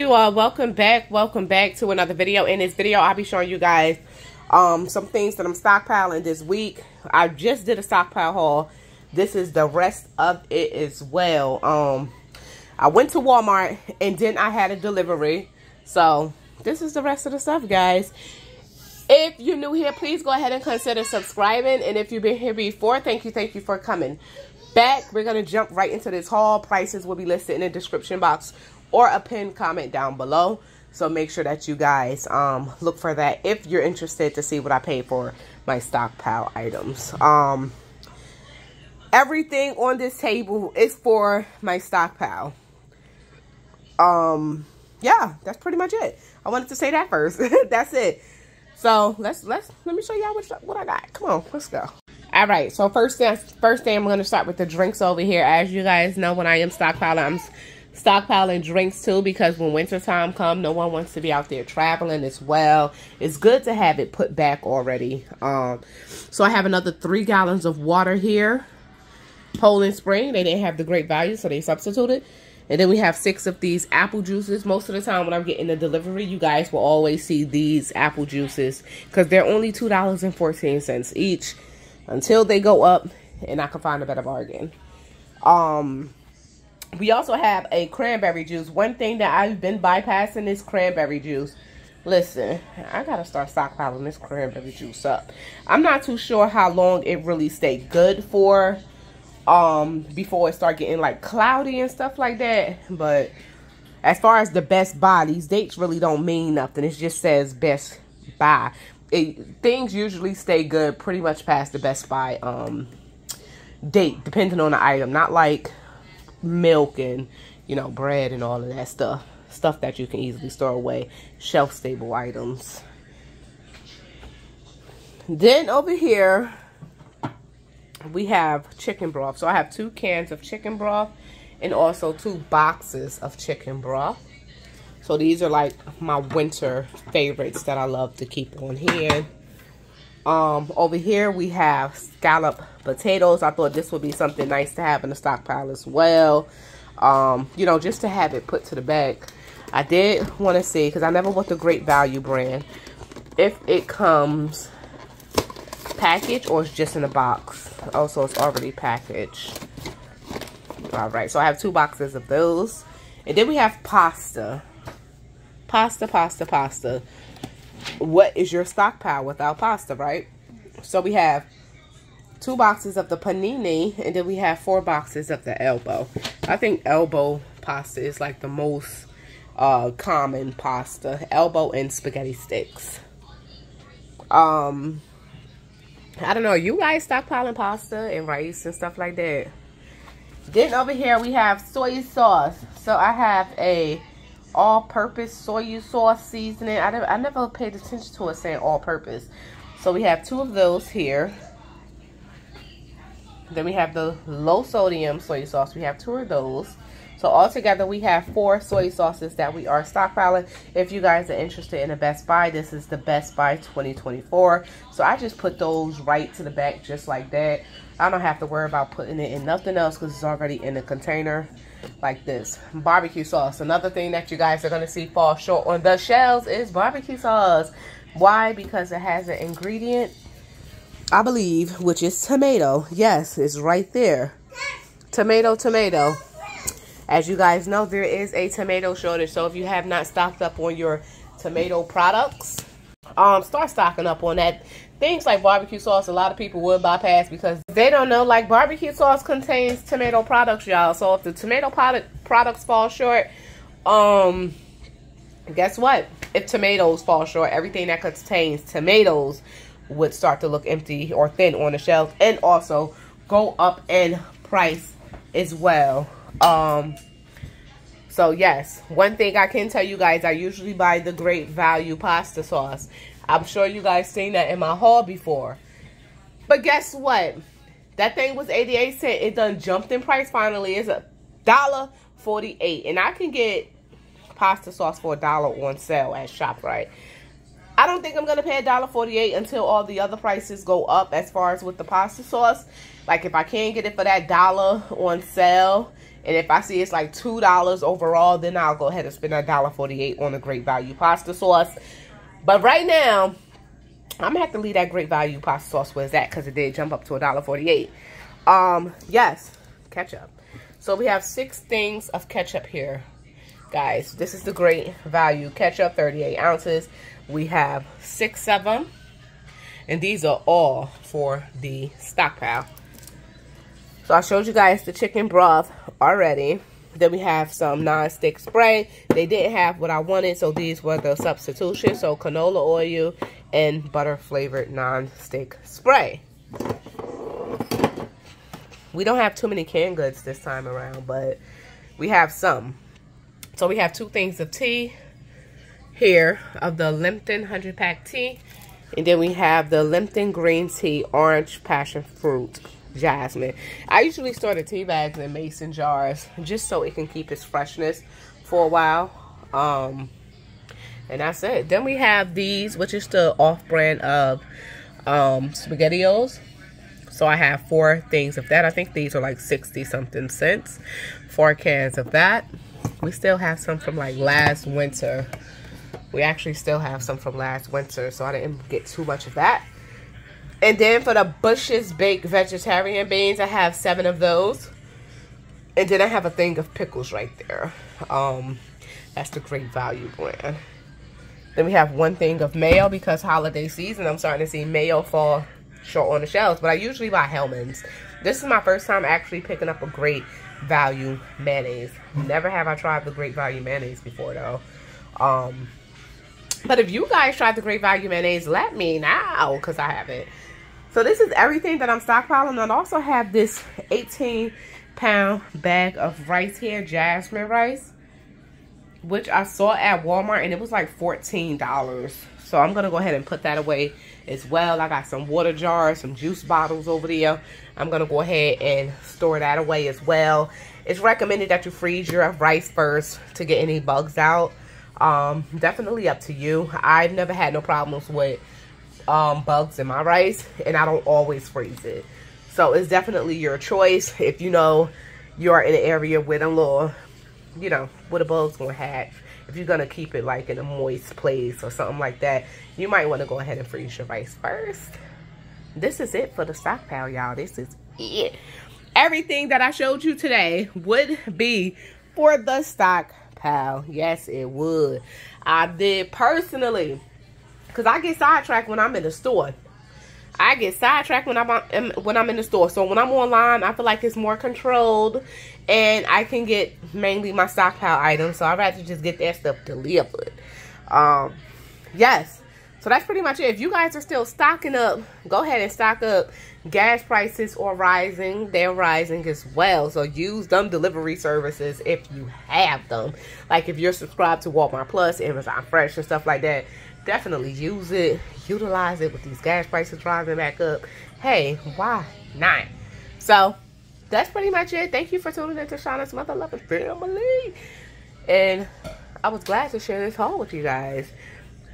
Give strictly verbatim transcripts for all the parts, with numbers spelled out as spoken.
You all, welcome back welcome back to another video. In this video I'll be showing you guys um some things that I'm stockpiling this week. I just did a stockpile haul. This is the rest of it as well. um I went to Walmart and then I had a delivery, so this is the rest of the stuff, guys. If you're new here, please go ahead and consider subscribing, and if you've been here before, thank you thank you for coming back. We're gonna jump right into this haul. Prices will be listed in the description box or a pinned comment down below, so make sure that you guys um look for that if you're interested to see what I paid for my stockpile items. Um everything on this table is for my stockpile. Um yeah, that's pretty much it. I wanted to say that first. That's it. So let's let's let me show y'all what, what I got. Come on, let's go. All right, so first thing first thing I'm going to start with the drinks over here. As you guys know, when I am stockpiling, I'm stockpiling drinks too, because when winter time come, no one wants to be out there traveling as well. It's good to have it put back already. Um so I have another three gallons of water here. Poland Spring, they didn't have the great value, so they substituted. And then we have six of these apple juices. Most of the time when I'm getting a delivery, you guys will always see these apple juices because they're only two dollars and fourteen cents each until they go up and I can find a better bargain. um We also have a cranberry juice. One thing that I've been bypassing is cranberry juice. Listen, I gotta start stockpiling this cranberry juice up. I'm not too sure how long it really stayed good for um, before it started getting like cloudy and stuff like that. But as far as the best buy, these dates really don't mean nothing. It just says best buy. It, things usually stay good pretty much past the best buy um, date, depending on the item. Not like milk and, you know, bread and all of that stuff stuff that you can easily store away, shelf stable items. Then over here we have chicken broth. So I have two cans of chicken broth and also two boxes of chicken broth. So these are like my winter favorites that I love to keep on hand. Um, over here we have scallop potatoes. I thought this would be something nice to have in the stockpile as well. Um, you know, just to have it put to the back. I did want to see, because I never bought the Great Value brand, if it comes packaged or it's just in a box. Oh, so it's already packaged. Alright, so I have two boxes of those. And then we have pasta. Pasta, pasta, pasta. What is your stockpile without pasta, right? So we have two boxes of the panini, and then we have four boxes of the elbow. I think elbow pasta is like the most uh common pasta, elbow and spaghetti sticks. um I don't know, you guys stockpiling pasta and rice and stuff like that. Then over here we have soy sauce. So I have a all-purpose soy sauce seasoning. I never, I never paid attention to it saying all-purpose. So we have two of those here. Then we have the low-sodium soy sauce. We have two of those. So altogether, we have four soy sauces that we are stockpiling. If you guys are interested in a Best Buy, this is the Best Buy twenty twenty-four. So I just put those right to the back just like that. I don't have to worry about putting it in nothing else because it's already in a container like this. Barbecue sauce. Another thing that you guys are going to see fall short on the shelves is barbecue sauce. Why? Because it has an ingredient, I believe, which is tomato. Yes, it's right there. Tomato, tomato. As you guys know, there is a tomato shortage. So if you have not stocked up on your tomato products, um, start stocking up on that. Things like barbecue sauce, a lot of people would bypass because they don't know, like, barbecue sauce contains tomato products, y'all. So if the tomato product products fall short, um, guess what? If tomatoes fall short, everything that contains tomatoes would start to look empty or thin on the shelves, and also go up in price as well. Um so yes, one thing I can tell you guys, I usually buy the Great Value pasta sauce. I'm sure you guys seen that in my haul before, but guess what? That thing was eighty-eight cents. It done jumped in price finally. It's a dollar forty-eight, and I can get pasta sauce for a dollar on sale at ShopRite. I don't think I'm gonna pay a dollar forty-eight until all the other prices go up. As far as with the pasta sauce, like, if I can get it for that dollar on sale, And if I see it's like two dollars overall, then I'll go ahead and spend a dollar forty-eight on a Great Value pasta sauce. But right now, I'm going to have to leave that Great Value pasta sauce where it's at, because it did jump up to a dollar forty-eight. Um, yes, ketchup. So we have six things of ketchup here, guys. This is the Great Value ketchup, thirty-eight ounces. We have six of them. And these are all for the stockpile. So I showed you guys the chicken broth already. Then we have some non-stick spray. They didn't have what I wanted, so these were the substitutions. So canola oil and butter flavored non-stick spray. We don't have too many canned goods this time around, but we have some. So we have two things of tea here of the Lipton one hundred pack tea. And then we have the Lipton green tea, orange, passion fruit, jasmine. I usually store the tea bags in mason jars just so it can keep its freshness for a while. Um, and that's it. Then we have these, which is the off-brand of um, SpaghettiOs. So I have four things of that. I think these are like sixty something cents. Four cans of that. We still have some from like last winter. We actually still have some from last winter, so I didn't get too much of that. And then for the Bush's baked vegetarian beans, I have seven of those. And then I have a thing of pickles right there. Um, that's the Great Value brand. Then we have one thing of mayo, because holiday season, I'm starting to see mayo fall short on the shelves, but I usually buy Hellman's. This is my first time actually picking up a Great Value mayonnaise. Never have I tried the Great Value mayonnaise before, though. Um, but if you guys tried the Great Value mayonnaise, let me know, because I haven't. So this is everything that I'm stockpiling. And I also have this eighteen pound bag of rice here, jasmine rice, which I saw at Walmart, and it was like fourteen dollars. So I'm going to go ahead and put that away as well. I got some water jars, some juice bottles over there. I'm going to go ahead and store that away as well. It's recommended that you freeze your rice first to get any bugs out. Um, definitely up to you. I've never had no problems with um, bugs in my rice, and I don't always freeze it. So it's definitely your choice if you know you're in an area with a little, you know, with a bug's going to hatch. If you're going to keep it like in a moist place or something like that, you might want to go ahead and freeze your rice first. This is it for the stockpile, y'all. This is it. Everything that I showed you today would be for the stockpile. Yes, it would. I did personally, because I get sidetracked when I'm in the store. I get sidetracked when I'm on, when I'm in the store. So when I'm online, I feel like it's more controlled, and I can get mainly my stockpile items. So I'd rather just get that stuff delivered. Um, yes. So that's pretty much it. If you guys are still stocking up, go ahead and stock up. Gas prices are rising. They're rising as well. So use them delivery services if you have them. Like if you're subscribed to Walmart Plus, Amazon Fresh, and stuff like that, definitely use it. Utilize it with these gas prices rising back up. Hey, why not? So that's pretty much it. Thank you for tuning in to Shauna's Mother-Loving Family. And I was glad to share this haul with you guys.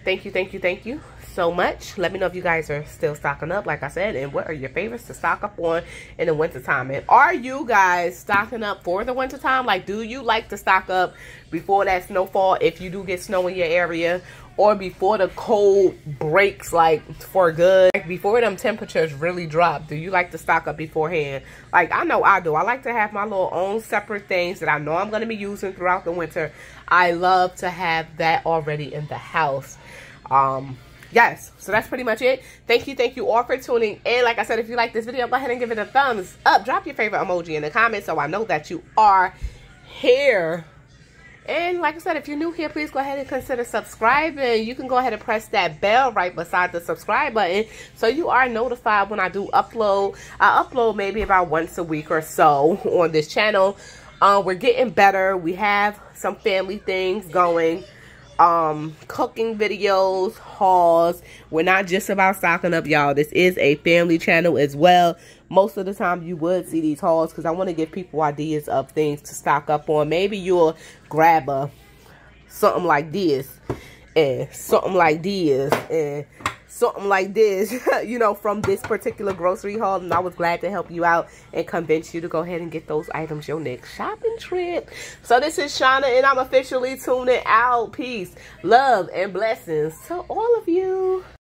Thank you, thank you, thank you so much. Let me know if you guys are still stocking up, like I said, and what are your favorites to stock up on in the wintertime. And are you guys stocking up for the wintertime? Like, do you like to stock up before that snowfall, if you do get snow in your area, or before the cold breaks, like, for good? Like, before them temperatures really drop, do you like to stock up beforehand? Like, I know I do. I like to have my little own separate things that I know I'm going to be using throughout the winter. I love to have that already in the house. Um, yes, so that's pretty much it. Thank you, thank you all for tuning in. Like I said, if you like this video, go ahead and give it a thumbs up. Drop your favorite emoji in the comments so I know that you are here. And like I said, if you're new here, please go ahead and consider subscribing. You can go ahead and press that bell right beside the subscribe button so you are notified when I do upload. I upload maybe about once a week or so on this channel. Uh, we're getting better. We have some family things going. Um, cooking videos, hauls. We're not just about stocking up, y'all. This is a family channel as well. Most of the time you would see these hauls because I want to give people ideas of things to stock up on. Maybe you'll grab a something like this and something like this and something like this, you know, from this particular grocery haul. And I was glad to help you out and convince you to go ahead and get those items your next shopping trip. So this is Shauna, and I'm officially tuning out. Peace, love, and blessings to all of you.